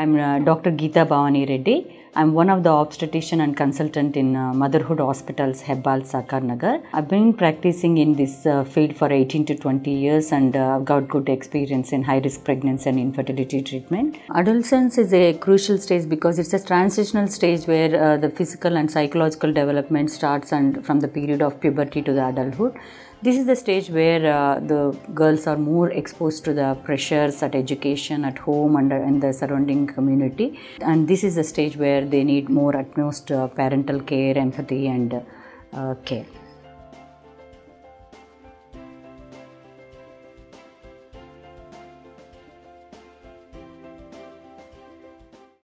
I'm Dr. Geetha Bhavani Reddy. I'm one of the obstetrician and consultant in Motherhood Hospitals, Hebbal Sakarnagar. I've been practicing in this field for 18 to 20 years and got good experience in high-risk pregnancy and infertility treatment. Adolescence is a crucial stage because it's a transitional stage where the physical and psychological development starts and from the period of puberty to the adulthood. This is the stage where the girls are more exposed to the pressures at education, at home and in the surrounding community. And this is the stage where they need more utmost parental care, empathy and care.